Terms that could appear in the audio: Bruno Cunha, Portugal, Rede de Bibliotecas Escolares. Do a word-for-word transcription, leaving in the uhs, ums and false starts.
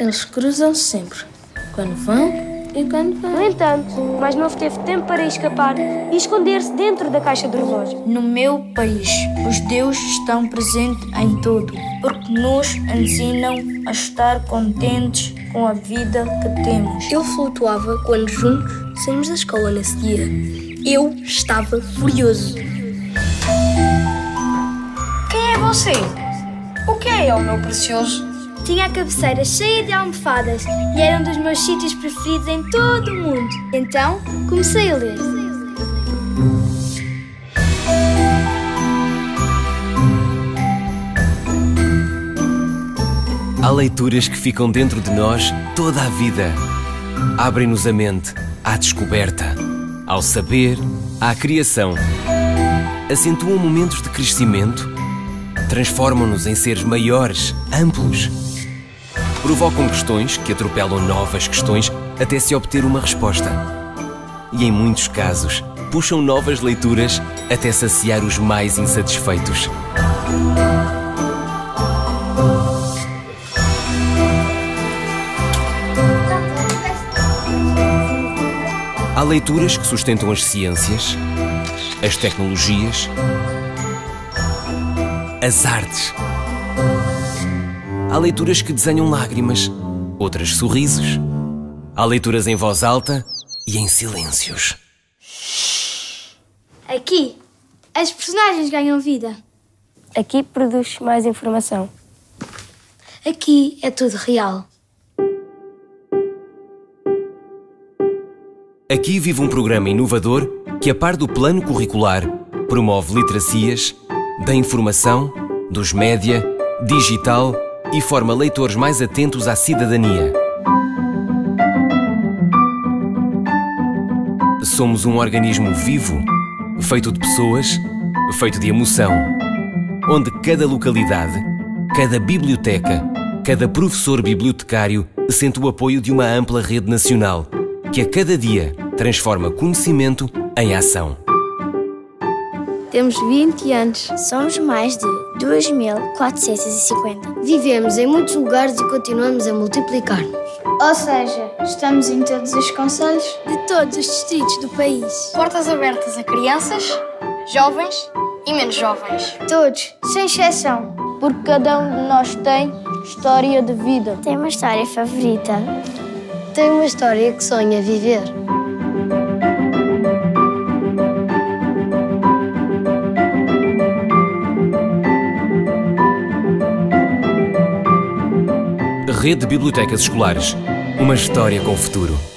Eles cruzam-se sempre, quando vão e quando vão. No entanto, o mais novo teve tempo para escapar e esconder-se dentro da caixa do relógio. No meu país, os deuses estão presentes em tudo, porque nos ensinam a estar contentes com a vida que temos. Eu flutuava quando juntos saímos da escola nesse dia. Eu estava furioso. Quem é você? O que é, o meu precioso? Tinha a cabeceira cheia de almofadas e era um dos meus sítios preferidos em todo o mundo. Então, comecei a ler. Há leituras que ficam dentro de nós toda a vida. Abrem-nos a mente à descoberta, ao saber, à criação. Acentuam momentos de crescimento, transformam-nos em seres maiores, amplos. Provocam questões que atropelam novas questões até se obter uma resposta. E em muitos casos, puxam novas leituras até saciar os mais insatisfeitos. Há leituras que sustentam as ciências, as tecnologias, as artes. Há leituras que desenham lágrimas, outras sorrisos. Há leituras em voz alta e em silêncios. Aqui, as personagens ganham vida. Aqui produz mais informação. Aqui é tudo real. Aqui vive um programa inovador que, a par do plano curricular, promove literacias da informação, dos média, digital e forma leitores mais atentos à cidadania. Somos um organismo vivo, feito de pessoas, feito de emoção, onde cada localidade, cada biblioteca, cada professor bibliotecário sente o apoio de uma ampla rede nacional, que a cada dia transforma conhecimento em ação. Temos vinte anos. Somos mais de dois mil quatrocentos e cinquenta. Vivemos em muitos lugares e continuamos a multiplicar-nos. Ou seja, estamos em todos os concelhos de todos os distritos do país. Portas abertas a crianças, jovens e menos jovens. Todos, sem exceção. Porque cada um de nós tem história de vida. Tem uma história favorita. Tem uma história que sonha viver. Rede de Bibliotecas Escolares. Uma história com futuro.